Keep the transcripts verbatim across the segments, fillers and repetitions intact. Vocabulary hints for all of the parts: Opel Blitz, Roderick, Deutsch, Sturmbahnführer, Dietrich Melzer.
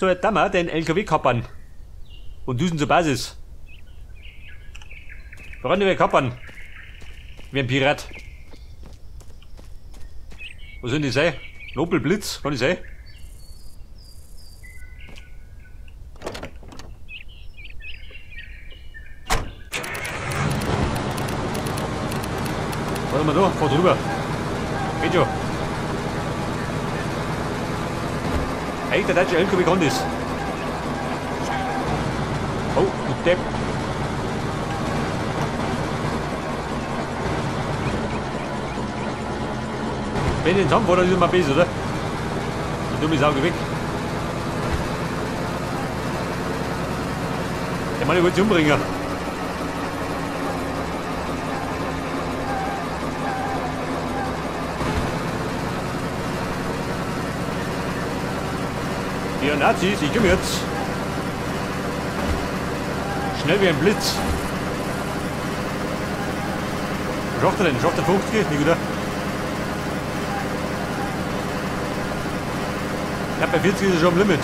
So, jetzt haben wir den L K W kappern. Und düsen zur Basis. Freunde, wir kappern. Wie ein Pirat. Was soll das sein? Ein Opel Blitz, kann das sein? Warte mal da, fahr drüber. Geht schon. Hey, der deutsche L K W kann das. Oh, du Depp. Wenn ich den Zampf oder ist immer besser, oder? Die dumme Sau, geh weg. Der Mann, ich wollte sie umbringen. Die Nazis, ich komm jetzt. Schnell wie ein Blitz. Was schafft er denn? Schafft er fünfzig? Nicht, oder? Ja, bei vierzig ist er schon am Limit.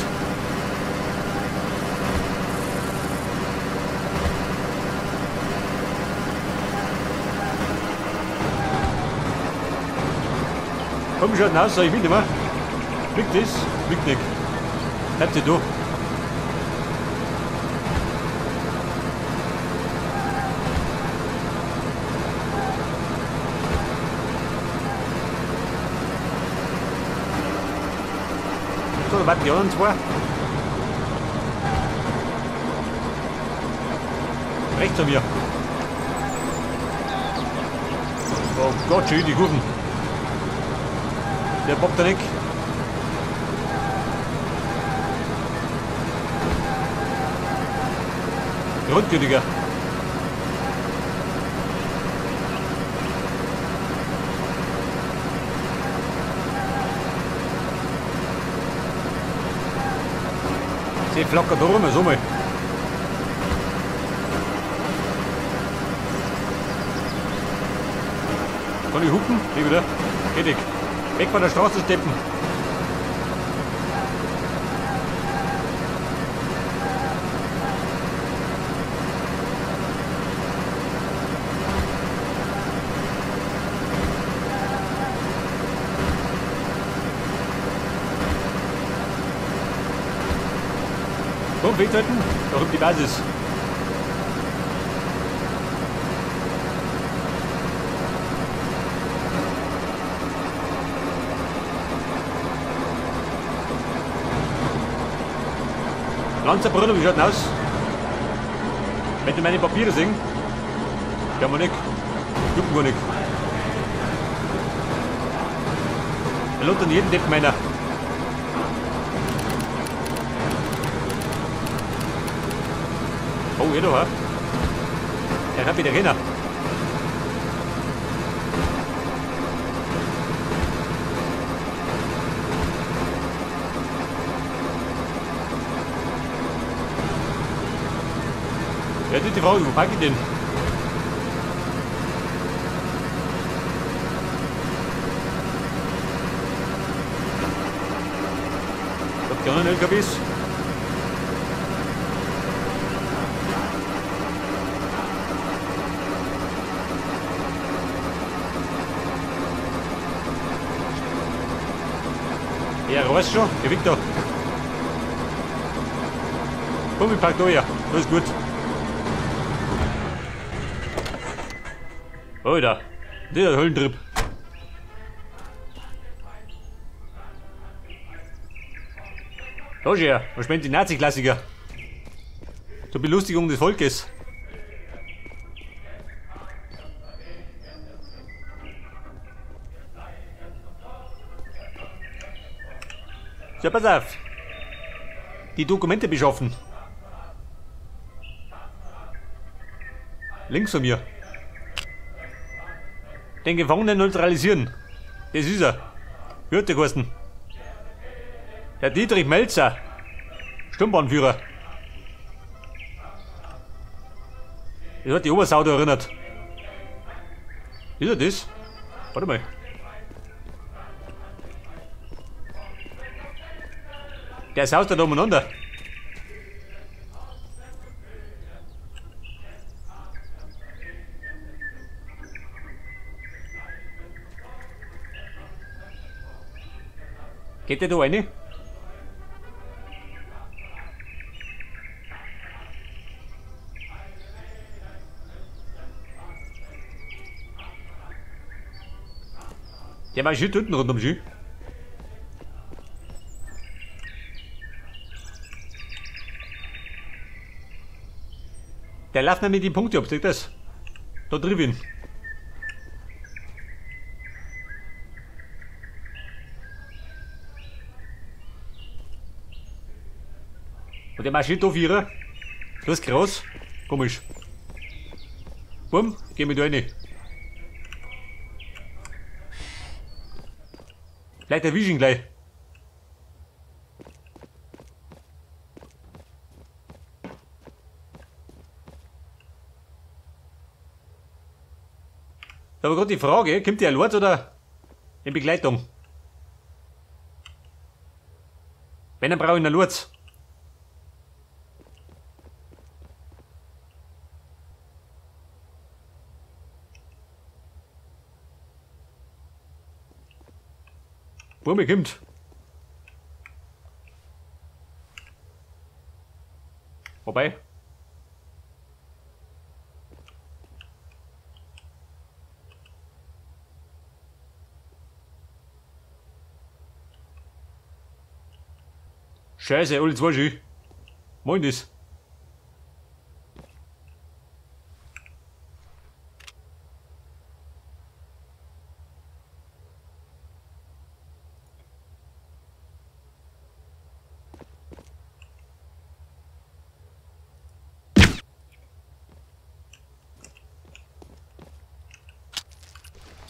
Komm schon raus, sag ich will nicht mehr. Fliegt das? Fliegt nicht. Bleibt ihr da. So, dann warten die anderen zwei. Rechts an mir. Oh Gott, schön, die Kurven. Der poppt da nicht. Grundgültiger. Sie flockert da rum, so mal. Kann ich hupen? Geh wieder. Geh weg. Weg von der Straße steppen. Komm, weghalten, da rüber die Basis. Lanzerbrille, wie schaut denn aus? Wenn du meine Papiere singen? Ja, man nicht. Jucken gar nicht. Er läuft an jeden Depp meiner. Oh, jeder war. Er hat wieder Renner. Ja, die Frau, wo packe ich den? Ich hab die anderen L K Ws. Ja, raus schon, geh weg da. Komm, ich pack da her, das ist gut. Alter, das ist ein Höllentrip. Da schau her, was meint die Nazi-Klassiker? Zur Belustigung des Volkes. So, pass auf. Die Dokumente beschaffen. Links von mir. Den Gefangenen neutralisieren. Das ist er. Hört der Kosten. Der Dietrich Melzer. Sturmbahnführer. Das hat die Obersau da erinnert. Ist er das? Warte mal. Der saust da oben runter. Geht der da rein? Der war schön unten rund um Jü. Der läuft nämlich die Punkte ab, seht ihr das? Da drüben. Und der Maschine da vierer. Das ist groß. Komisch. Bumm, geh mit da rein. Vielleicht erwische ich ihn gleich. Da war gerade die Frage, kommt der allein oder in Begleitung? Wenn, dann brauche ich ihn allein. Bumme kommt. Vorbei. Scheiße, alle zwei Schü. Moin das.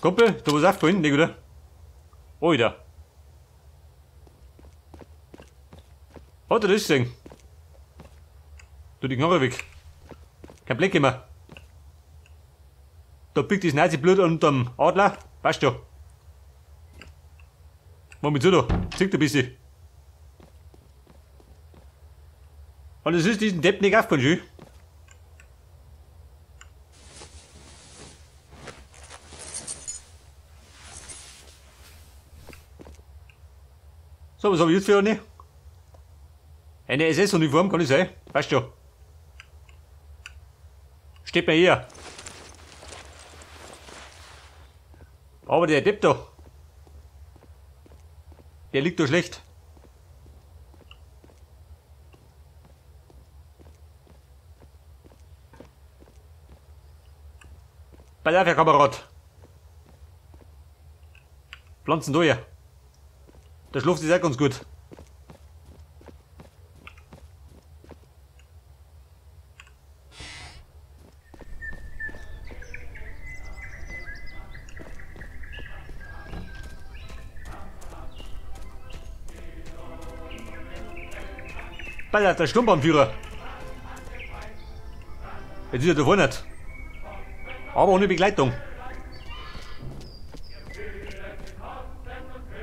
Kumpel, du warst auch vorhin, nicht, oder? Alter. Hat er das gesehen? Du, die Knarre weg. Kein Blick mehr. Da biegt das Nazi-Blut unterm Adler. Weißt du? Mach mich zu da. Zieht ein bisschen. Und es ist diesen Depp nicht aufgefallen. So, was habe ich jetzt für eine? Eine S S-Uniform kann ich sein, weißt du. Steht mir hier. Aber der Depp da, der liegt da schlecht. Pass auf, Herr Kamerad. Pflanzen da hier. Der Schlupf ist auch ganz gut. Baller, der Sturmbahnführer. Jetzt ist er da vorne. Aber ohne Begleitung.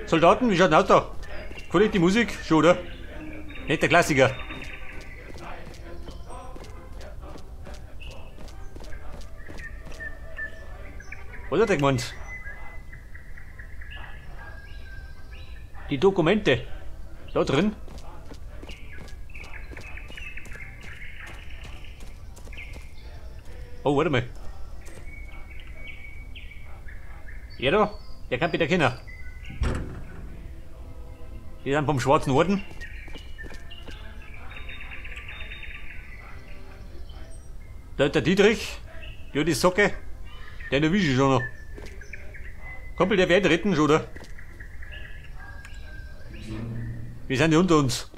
Soldaten, wie schaut denn aus da? Cool die Musik? Schon, oder? Nicht der Klassiker. Was hat er gemeint? Die Dokumente. Da drin. Oh, warte mal. Ja, da. Der kann bitte keiner. Die sind vom Schwarzen Orden. Da ist der Dietrich. Ja, die Socke. Der erwische ich schon noch. Kumpel, der wird retten schon, oder? Wir sind ja unter uns.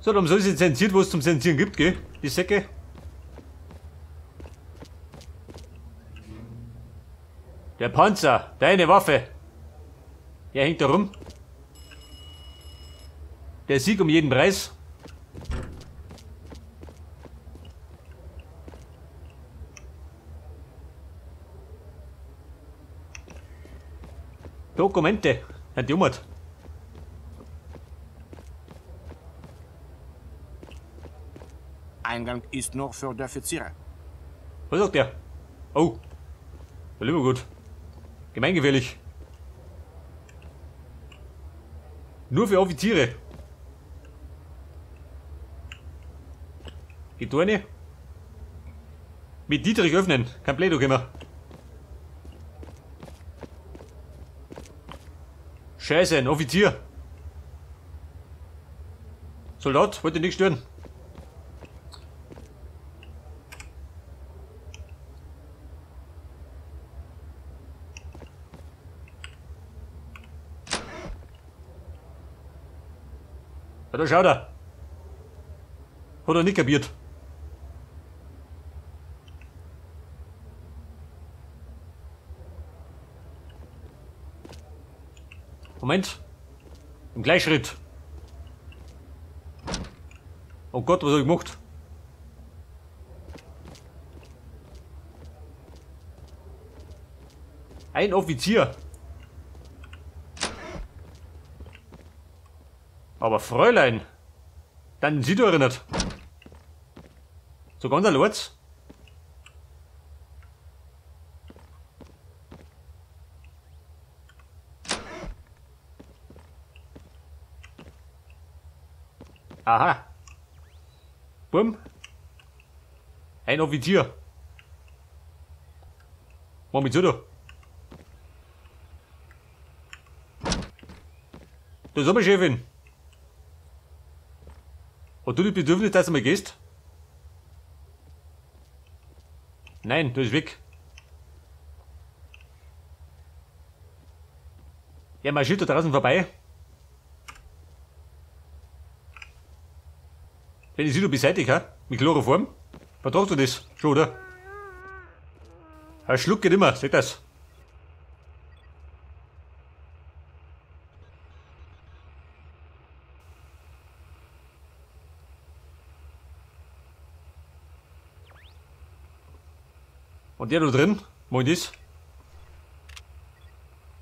So, dann soll es jetzt zensiert, was es zum Zensieren gibt, gell? Die Säcke. Der Panzer, deine Waffe. Der hängt da rum. Der Sieg um jeden Preis. Dokumente. Hat die Umwelt. Eingang ist nur für die Offiziere. Was sagt der? Oh. Der lieber gut. Gemeingefährlich. Nur für Offiziere. Geht da eine? Mit Dietrich öffnen. Kein Play-Doh gehen wir. Scheiße, ein Offizier. Soldat, wollte nicht stören. Ja, da schaut er. Hat er nicht kapiert. Moment. Im Gleichschritt. Oh Gott, was habe ich gemacht? Ein Offizier. Aber Fräulein. Dann sind Sie doch erinnert. So ganz allein. Aha. Bumm. Ein Offizier. Mach mich zu da. Da sind wir, Chefin. Hast du das Bedürfnis, dass du mal gehst? Nein, du bist weg. Ja, marschiert da draußen vorbei. Wenn ich sie doch beseitigt habe, mit Chloroform, vertragst du das schon, oder? Ein Schluck geht immer, seht das. Und der da drin, wo ich das?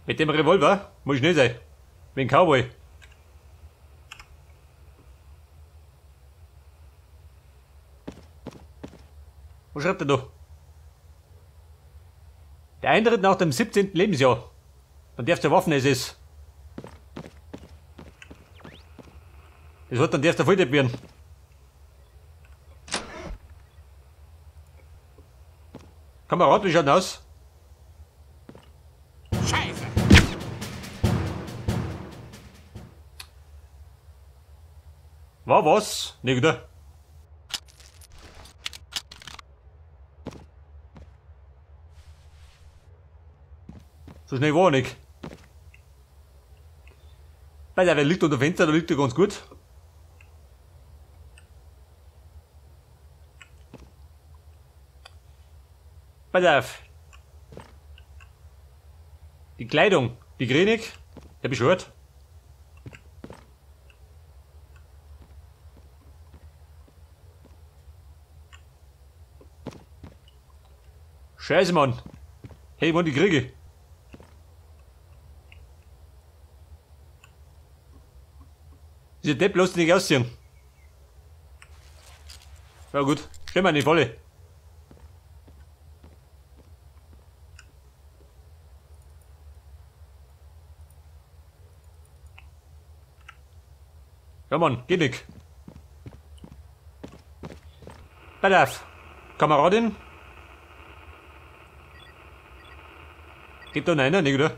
Mit dem Revolver muss ich schnell sein, wie ein Cowboy. Was schreibt er da? Der Eintritt nach dem siebzehnten Lebensjahr. Dann darfst du Waffen essen. Das hat dann darfst du Volldepp werden. Kamerad, wie schaut denn aus? Scheiße! War was? Nicht da. So schnell war er nicht. Weil der liegt unter dem Fenster, da liegt er ganz gut. Pass auf. Die Kleidung, die Grinik, der beschwört. Scheiße, Mann. Hey, wann die Kriege? Dieser Depp lässt sich nicht ausziehen. Na gut, stellen wir in die Falle. Ja Mann, geht nicht. Pass auf, Kameradin. Geht da noch einer, nicht oder?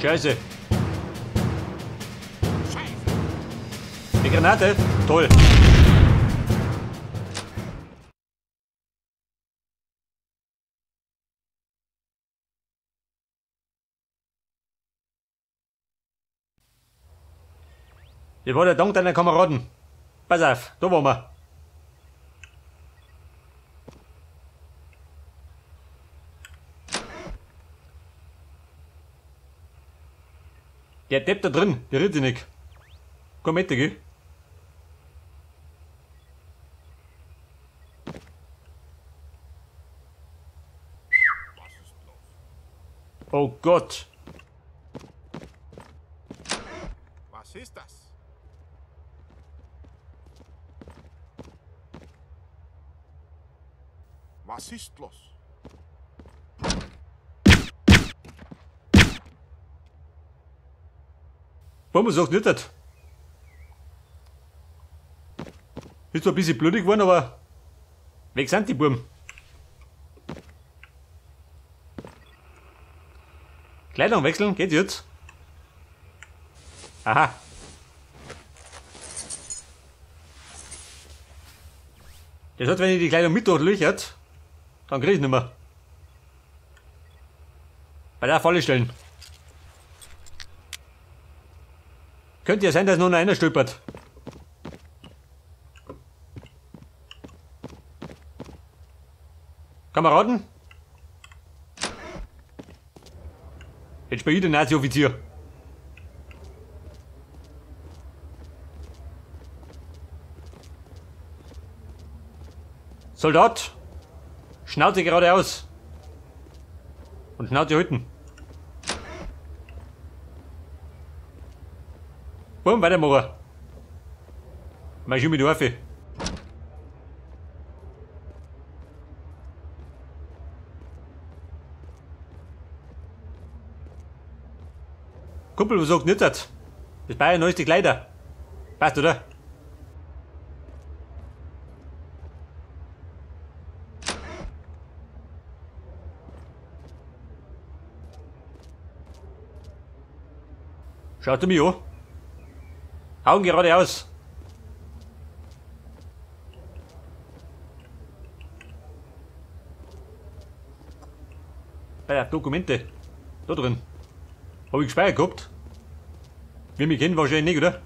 Scheiße. Die Granate? Toll. Ich war der Dank deiner Kameraden. Pass auf, da waren wir. Der Depp da drin, der riecht sich nicht. Komm mit, gell? Oh Gott. Was ist das? Was ist los? Warum sagt nicht das? Ist zwar ein bisschen blödig geworden, aber weg sind die Buben. Kleidung wechseln, geht jetzt. Aha. Das hat, wenn ich die Kleidung mit durchlöchert, dann krieg ich nicht mehr. Bei der Falle stellen. Könnte ja sein, dass nur noch einer stolpert. Kameraden? Jetzt bin ich der Nazi-Offizier. Soldat! Schnauze geradeaus! Und Schnauze halten! Boom, weitermachen! Mach ich mit der Waffe! Kumpel, was sagt nicht das? Das Bayern neueste Kleider. Passt, oder? Schaut mich an. Augen geradeaus. Bei der Dokumente. Da drin. Habe ich gespeichert gehabt? Wir mich kennen wahrscheinlich nicht, oder?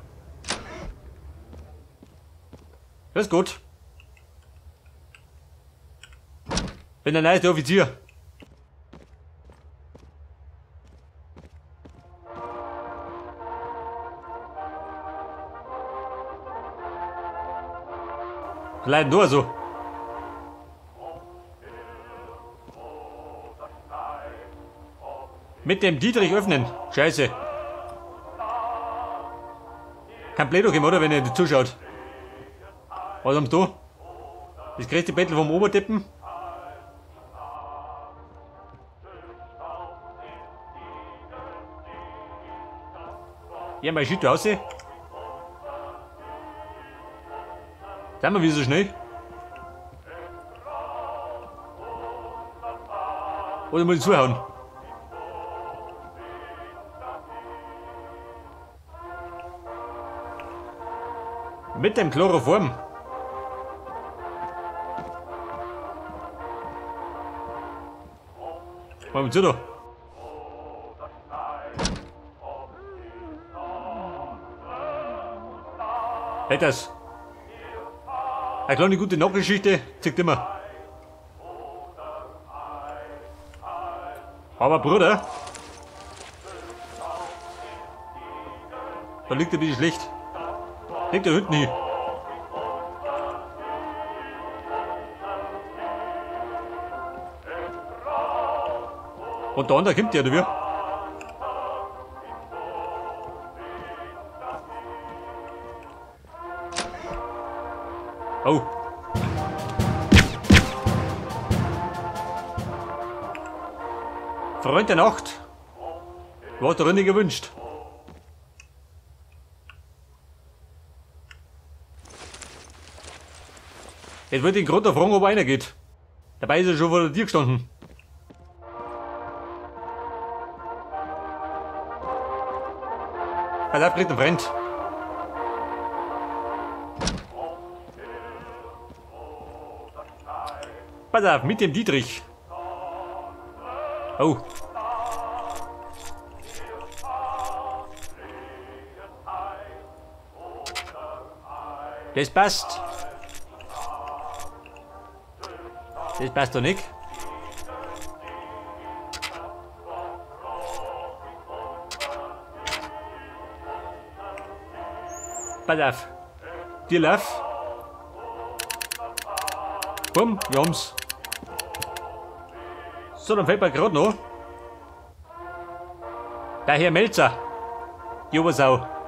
Das ist gut. Bin der neueste Offizier. Bleiben nur so. Mit dem Dietrich öffnen. Scheiße. Kein Plädoyer geben, oder, wenn ihr zuschaut. Was haben du? Das größte Battle vom Obertippen. Ja, mein Schütte raus. Sehen wir wieder so schnell? Oder muss ich zuhauen? Mit dem Chloroform. Mach mal zu da. Hält das. Eine kleine gute Nachgeschichte zeigt immer. Aber Bruder, da liegt ein bisschen schlecht. Legt der Hütten hin. Und der andere kommt ja, oder wir? Oh. Freund der Nacht. War der Runde gewünscht. Jetzt wird den Grund da fragen, ob einer geht. Dabei ist er schon vor der Tür gestanden. Pass auf, kriegt ein Freund. Pass auf, mit dem Dietrich. Oh. Das passt. Das passt doch nicht. Pass auf. Dir lauf. Bumm, wir haben's. So, dann fällt mir gerade noch. Der Herr Melzer. Jubersau.